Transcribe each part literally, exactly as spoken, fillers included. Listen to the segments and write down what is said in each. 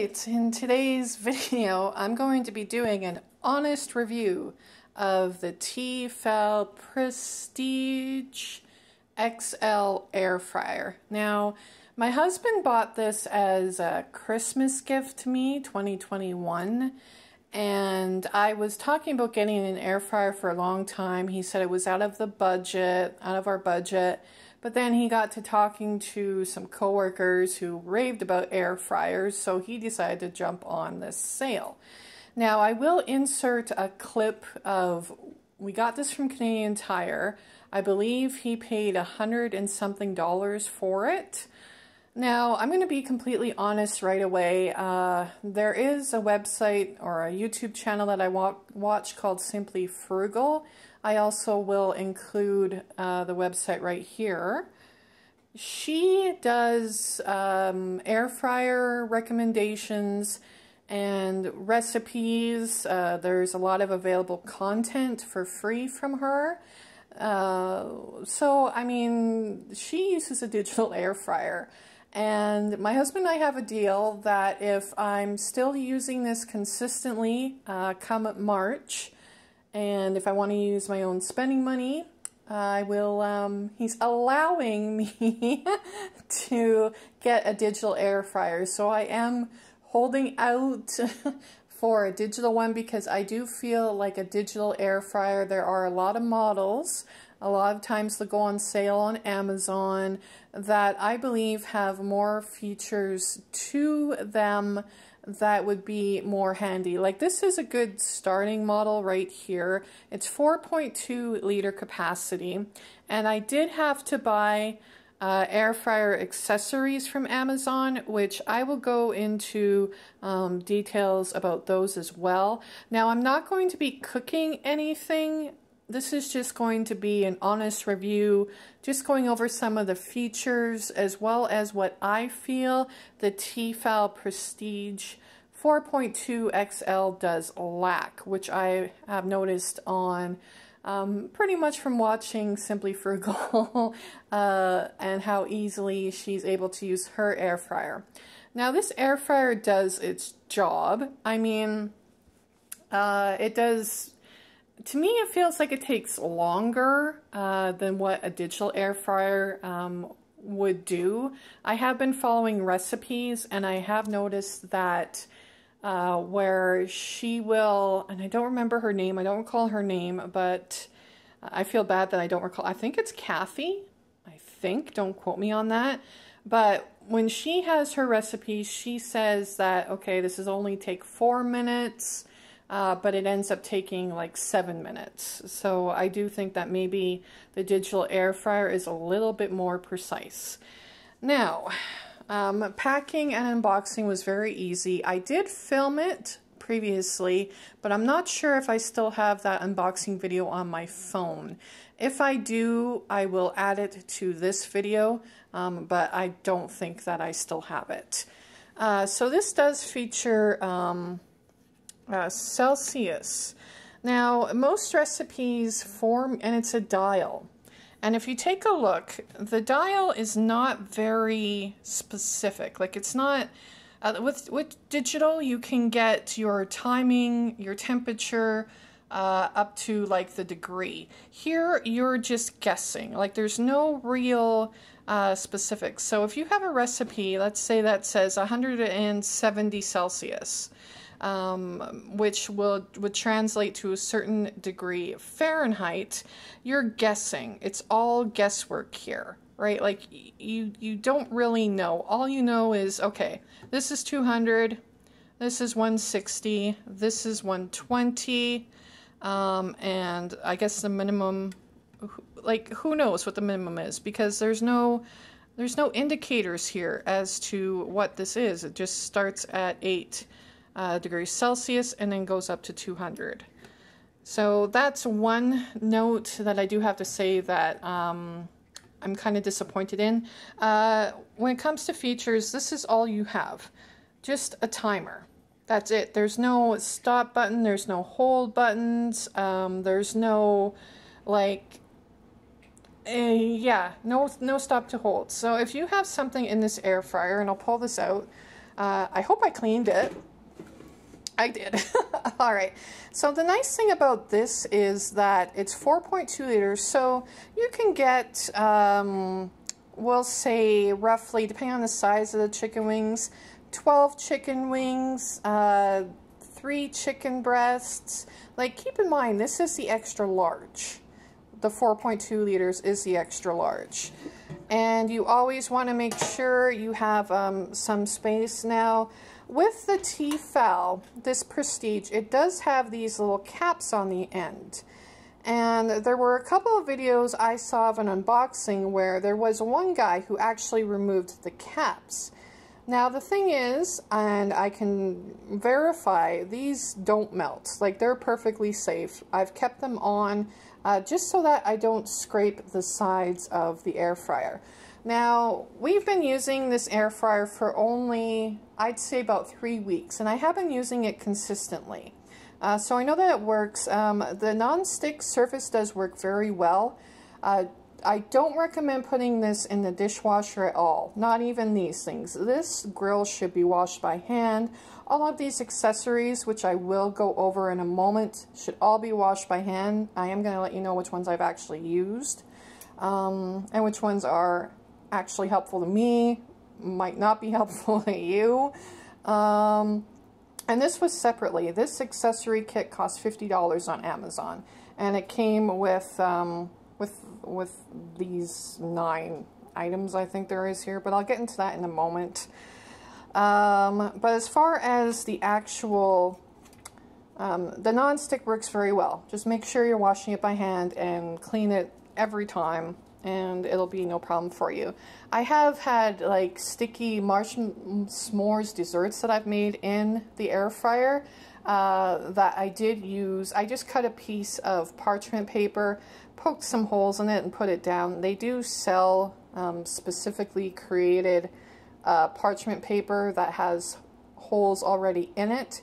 right, in today's video, I'm going to be doing an honest review of the T-Fal Prestige X L air fryer. Now, my husband bought this as a Christmas gift to me, twenty twenty-one, and I was talking about getting an air fryer for a long time. He said it was out of the budget, out of our budget. But then he got to talking to some coworkers who raved about air fryers, so he decided to jump on this sale. Now, I will insert a clip of, we got this from Canadian Tire. I believe he paid a hundred and something dollars for it. Now, I'm going to be completely honest right away. Uh, there is a website or a YouTube channel that I wa watch called Simply Frugal. I also will include uh, the website right here. She does um, air fryer recommendations and recipes. Uh, there's a lot of available content for free from her. Uh, so, I mean, she uses a digital air fryer. And my husband and I have a deal that if I'm still using this consistently uh, come March, and if I want to use my own spending money, I will, um, he's allowing me to get a digital air fryer. So I am holding out for a digital one because I do feel like a digital air fryer, there are a lot of models. A lot of times they'll go on sale on Amazon that I believe have more features to them that would be more handy. Like this is a good starting model right here. It's four point two liter capacity, and I did have to buy uh, air fryer accessories from Amazon, which I will go into um, details about those as well. Now, I'm not going to be cooking anything. This is just going to be an honest review, just going over some of the features as well as what I feel the T-Fal Prestige four point two X L does lack, which I have noticed on um, pretty much from watching Simply Frugal uh, and how easily she's able to use her air fryer. Now, this air fryer does its job. I mean, uh, it does... To me, it feels like it takes longer uh, than what a digital air fryer um, would do. I have been following recipes, and I have noticed that uh, where she will, and I don't remember her name, I don't recall her name, but I feel bad that I don't recall. I think it's Kathy, I think, don't quote me on that. But when she has her recipes, she says that, okay, this is only take four minutes. Uh, but it ends up taking like seven minutes. So I do think that maybe the digital air fryer is a little bit more precise. Now, um, packing and unboxing was very easy. I did film it previously, but I'm not sure if I still have that unboxing video on my phone. If I do, I will add it to this video, um, but I don't think that I still have it. Uh, so this does feature... Um, Uh, Celsius. Now, most recipes form, and it's a dial. And if you take a look, the dial is not very specific. Like it's not, uh, with, with digital, you can get your timing, your temperature, uh, up to like the degree. Here, you're just guessing. Like there's no real uh, specifics. So if you have a recipe, let's say that says one hundred seventy Celsius, Um, which will would translate to a certain degree Fahrenheit, you're guessing. It's all guesswork here, right? Like you you don't really know. All you know is, okay, this is two hundred, this is one sixty, this is one twenty, um, and I guess the minimum, like who knows what the minimum is, because there's no there's no indicators here as to what this is. It just starts at eight. Uh, degrees Celsius and then goes up to two hundred. So that's one note that I do have to say that um, I'm kind of disappointed in. Uh, when it comes to features, this is all you have. Just a timer. That's it. There's no stop button. There's no hold buttons. Um, there's no like, uh, yeah, no, no stop to hold. So if you have something in this air fryer, and I'll pull this out, Uh, I hope I cleaned it. I did. All right. So the nice thing about this is that it's four point two liters, so you can get, um, we'll say roughly, depending on the size of the chicken wings, twelve chicken wings, uh, three chicken breasts. Like, keep in mind, this is the extra large. The four point two liters is the extra large. And you always want to make sure you have um, some space. Now, with the T-Fal, this Prestige, it does have these little caps on the end. And there were a couple of videos I saw of an unboxing where there was one guy who actually removed the caps. Now, the thing is, and I can verify, these don't melt. Like, they're perfectly safe. I've kept them on uh, just so that I don't scrape the sides of the air fryer. Now, we've been using this air fryer for only, I'd say, about three weeks, and I have been using it consistently. Uh, so I know that it works. Um, the non-stick surface does work very well. Uh, I don't recommend putting this in the dishwasher at all, not even these things. This grill should be washed by hand. All of these accessories, which I will go over in a moment, should all be washed by hand. I am going to let you know which ones I've actually used um, and which ones are actually helpful to me, might not be helpful to you. Um, and this was separately. This accessory kit cost fifty dollars on Amazon, and it came with... Um, With, with these nine items I think there is here, but I'll get into that in a moment. Um, but as far as the actual, um, the non-stick works very well. Just make sure you're washing it by hand and clean it every time, and it'll be no problem for you. I have had like sticky marshmallow s'mores desserts that I've made in the air fryer. Uh, that I did use. I just cut a piece of parchment paper, poked some holes in it, and put it down. They do sell um, specifically created uh, parchment paper that has holes already in it.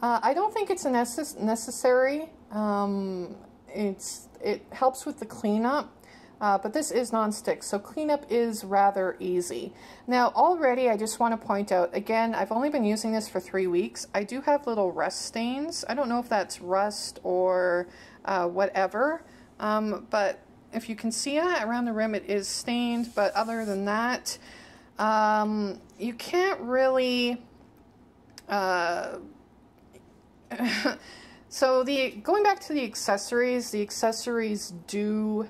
Uh, I don't think it's necess necessary. Um, it's, it helps with the cleanup, uh, but this is non-stick, so cleanup is rather easy. Now, already I just want to point out, again, I've only been using this for three weeks. I do have little rust stains. I don't know if that's rust or uh, whatever, um, but if you can see that around the rim, it is stained, but other than that, um, you can't really... Uh, so the going back to the accessories, the accessories do...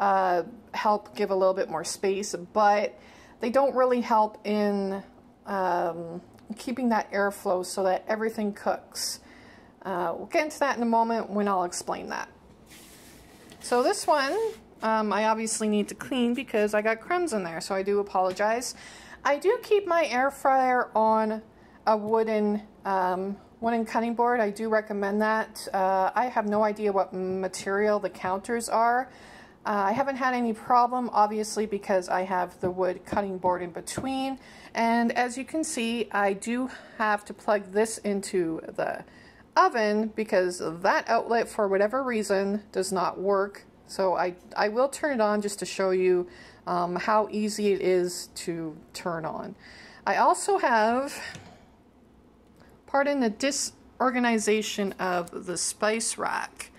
Uh, help give a little bit more space, but they don't really help in um, keeping that airflow so that everything cooks. Uh, we'll get into that in a moment when I'll explain that. So this one, um, I obviously need to clean because I got crumbs in there, so I do apologize. I do keep my air fryer on a wooden um, wooden cutting board. I do recommend that. Uh, I have no idea what material the counters are. Uh, I haven't had any problem, obviously, because I have the wood cutting board in between. And as you can see, I do have to plug this into the oven because that outlet, for whatever reason, does not work. So I, I will turn it on just to show you um, how easy it is to turn on. I also have, pardon the disorganization of the spice rack.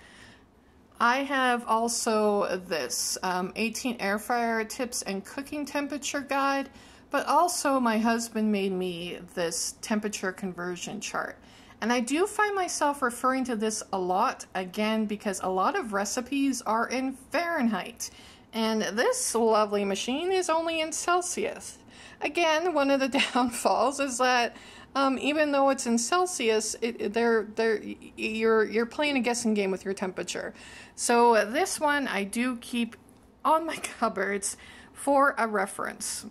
I have also this um, eighteen air fryer tips and cooking temperature guide, but also my husband made me this temperature conversion chart. And I do find myself referring to this a lot, again, because a lot of recipes are in Fahrenheit. And this lovely machine is only in Celsius. Again, one of the downfalls is that Um, even though it's in Celsius, it, they're, they're, you're, you're playing a guessing game with your temperature. So this one I do keep on my cupboards for a reference,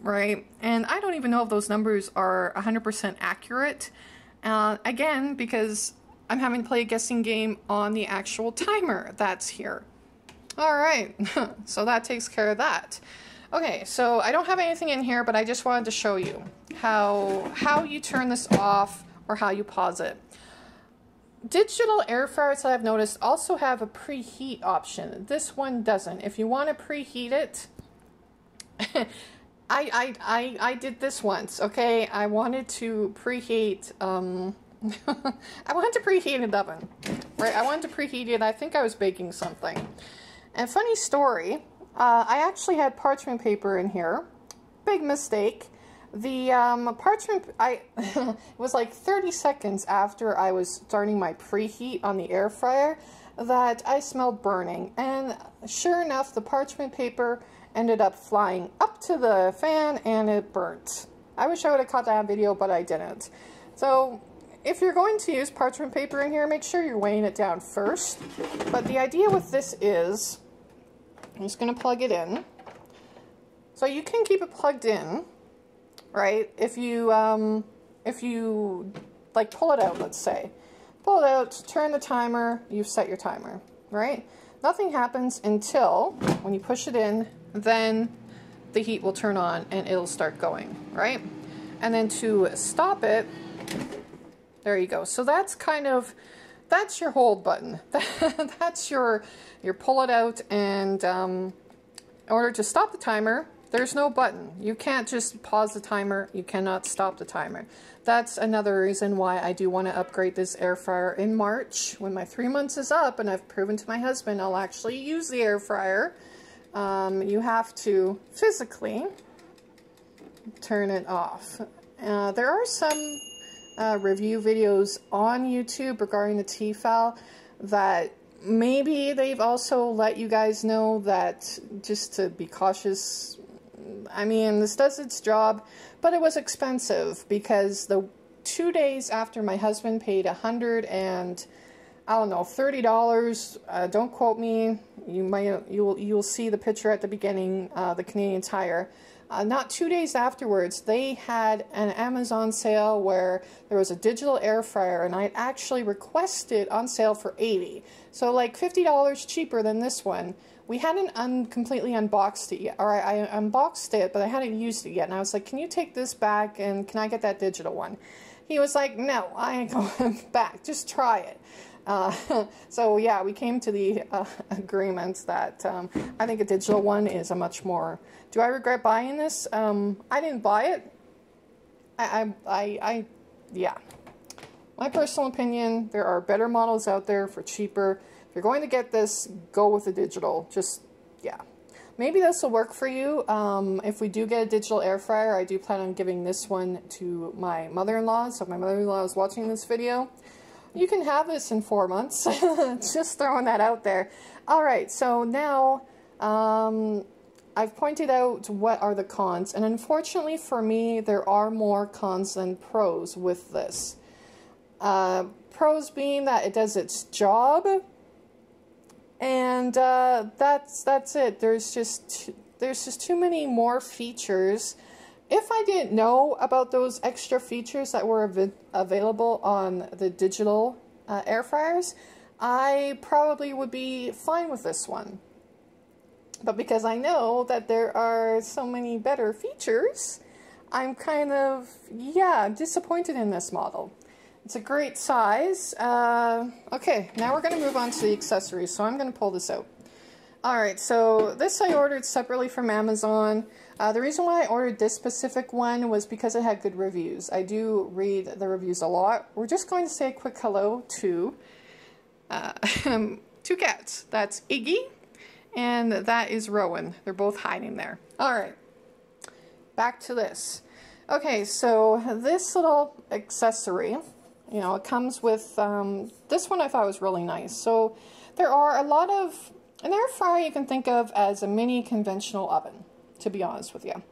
right? And I don't even know if those numbers are one hundred percent accurate, uh, again, because I'm having to play a guessing game on the actual timer that's here. All right, so that takes care of that. Okay, so I don't have anything in here, but I just wanted to show you how how you turn this off or how you pause it. Digital air fryers that I've noticed also have a preheat option. This one doesn't. If you want to preheat it, I, I, I, I did this once, okay? I wanted to preheat, um, I wanted to preheat an oven, right? I wanted to preheat it. I think I was baking something. And funny story, uh, I actually had parchment paper in here. Big mistake. The um, parchment, I, it was like thirty seconds after I was starting my preheat on the air fryer that I smelled burning. And sure enough, the parchment paper ended up flying up to the fan and it burnt. I wish I would have caught that on video, but I didn't. So if you're going to use parchment paper in here, make sure you're weighing it down first. But the idea with this is, I'm just going to plug it in. So you can keep it plugged in. Right? If you, um, if you, like, pull it out, let's say. Pull it out, turn the timer, you've set your timer, right? Nothing happens until, when you push it in, then the heat will turn on and it'll start going, right? And then to stop it, there you go. So that's kind of, that's your hold button. That's your, your pull it out, and um, in order to stop the timer, there's no button. You can't just pause the timer. You cannot stop the timer. That's another reason why I do want to upgrade this air fryer in March. When my three months is up and I've proven to my husband I'll actually use the air fryer, um, you have to physically turn it off. Uh, there are some uh, review videos on YouTube regarding the T-Fal that maybe they've also let you guys know that just to be cautious. I mean, this does its job, but it was expensive because the two days after my husband paid a hundred and I don't know thirty dollars. Uh, don't quote me. You might you'll you'll see the picture at the beginning. Uh, the Canadian Tire. Uh, not two days afterwards, they had an Amazon sale where there was a digital air fryer, and I actually requested on sale for eighty dollars. So like fifty dollars cheaper than this one. We hadn't un completely unboxed it yet, or I, I unboxed it, but I hadn't used it yet. And I was like, can you take this back, and can I get that digital one? He was like, no, I ain't going back. Just try it. Uh, so yeah, we came to the uh, agreement that um, I think a digital one is a much more. Do I regret buying this? Um, I didn't buy it. I, I, I, I, yeah. My personal opinion: there are better models out there for cheaper. If you're going to get this, go with the digital. Just yeah. Maybe this will work for you. Um, if we do get a digital air fryer, I do plan on giving this one to my mother-in-law. So if my mother-in-law is watching this video, you can have this in four months. Just throwing that out there. All right, so now um, I've pointed out what are the cons. And unfortunately for me, there are more cons than pros with this. Uh, pros being that it does its job. And uh, that's that's it. There's just, there's just too many more features. If I didn't know about those extra features that were av available on the digital uh, air fryers, I probably would be fine with this one. But because I know that there are so many better features, I'm kind of, yeah, disappointed in this model. It's a great size. Uh, okay, now we're going to move on to the accessories, so I'm going to pull this out. Alright, so this I ordered separately from Amazon. Uh, the reason why I ordered this specific one was because it had good reviews. I do read the reviews a lot. We're just going to say a quick hello to uh, two cats. That's Iggy, and that is Rowan. They're both hiding there. Alright, back to this. Okay, so this little accessory, you know, it comes with, um, this one I thought was really nice. So there are a lot of, an air fryer you can think of as a mini conventional oven, to be honest with you.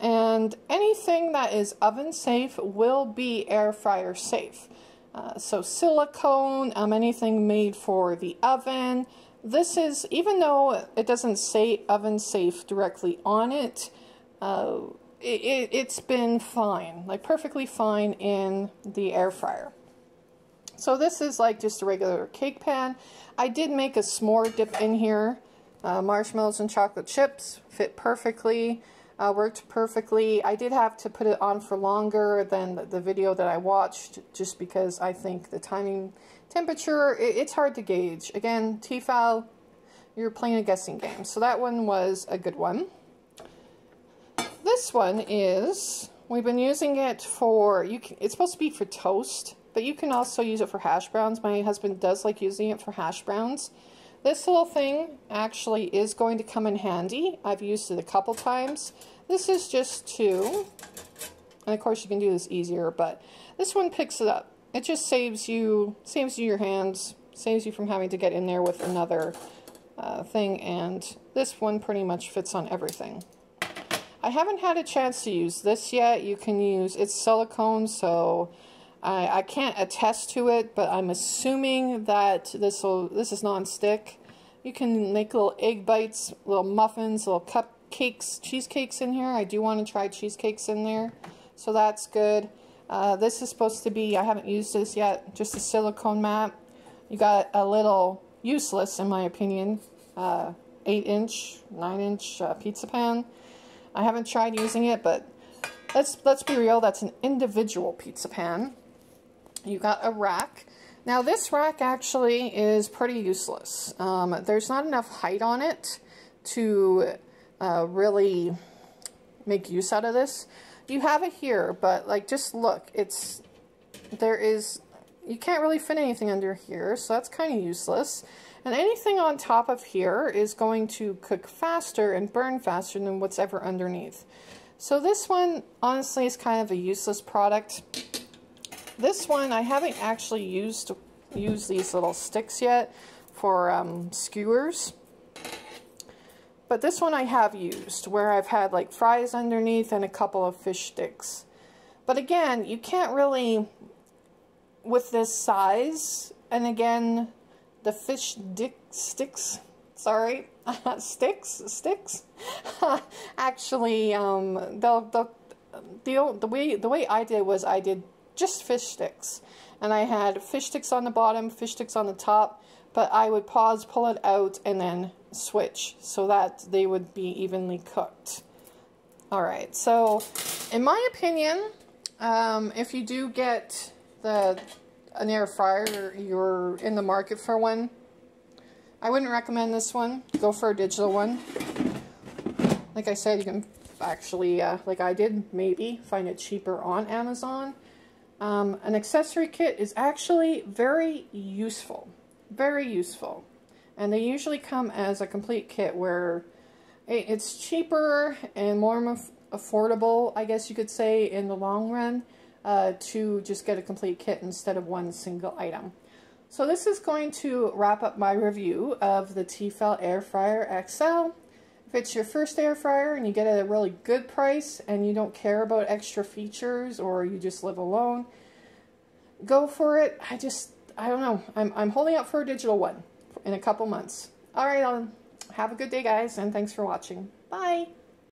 And anything that is oven safe will be air fryer safe. Uh, so silicone, um, anything made for the oven. This is, even though it doesn't say oven safe directly on it, uh, it, it, it's been fine, like perfectly fine in the air fryer. So this is like just a regular cake pan. I did make a s'more dip in here. Uh, marshmallows and chocolate chips fit perfectly, uh, worked perfectly. I did have to put it on for longer than the video that I watched just because I think the timing, temperature, it, it's hard to gauge. Again, T-Fal, you're playing a guessing game. So that one was a good one. this one is, we've been using it for, you can, it's supposed to be for toast, but you can also use it for hash browns. My husband does like using it for hash browns. This little thing actually is going to come in handy. I've used it a couple times. This is just two, and of course you can do this easier, but this one picks it up. It just saves you, saves you your hands, saves you from having to get in there with another uh, thing, and this one pretty much fits on everything. I haven't had a chance to use this yet. You can use, it's silicone, so I, I can't attest to it, but I'm assuming that this will, this is non-stick. You can make little egg bites, little muffins, little cupcakes, cheesecakes in here. I do want to try cheesecakes in there, so that's good. Uh, this is supposed to be, I haven't used this yet, just a silicone mat. You got a little useless, in my opinion, uh, eight inch, nine inch uh, pizza pan. I haven't tried using it, but let's, let's be real, that's an individual pizza pan. You got a rack. Now this rack actually is pretty useless. Um, there's not enough height on it to uh, really make use out of this. You have it here, but like just look, it's, there is, you can't really fit anything under here, so that's kind of useless. And anything on top of here is going to cook faster and burn faster than what's ever underneath. So this one, honestly, is kind of a useless product. This one, I haven't actually used, used these little sticks yet for um, skewers. But this one I have used, where I've had like fries underneath and a couple of fish sticks. But again, you can't really, with this size, and again, the fish dick sticks, sorry, sticks, sticks, actually, um, the, the, the, way, the way I did was I did just fish sticks, and I had fish sticks on the bottom, fish sticks on the top, but I would pause, pull it out, and then switch, so that they would be evenly cooked. Alright, so, in my opinion, um, if you do get the an air fryer, you're in the market for one, I wouldn't recommend this one. Go for a digital one. Like I said, you can actually, uh, like I did, maybe find it cheaper on Amazon. Um, an accessory kit is actually very useful. Very useful. And they usually come as a complete kit where it's cheaper and more affordable, I guess you could say, in the long run. Uh, to just get a complete kit instead of one single item. So this is going to wrap up my review of the T-Fal Air Fryer X L. If it's your first air fryer and you get it at a really good price and you don't care about extra features or you just live alone, go for it. I just, I don't know. I'm, I'm holding out for a digital one in a couple months. All right, um, have a good day, guys, and thanks for watching. Bye!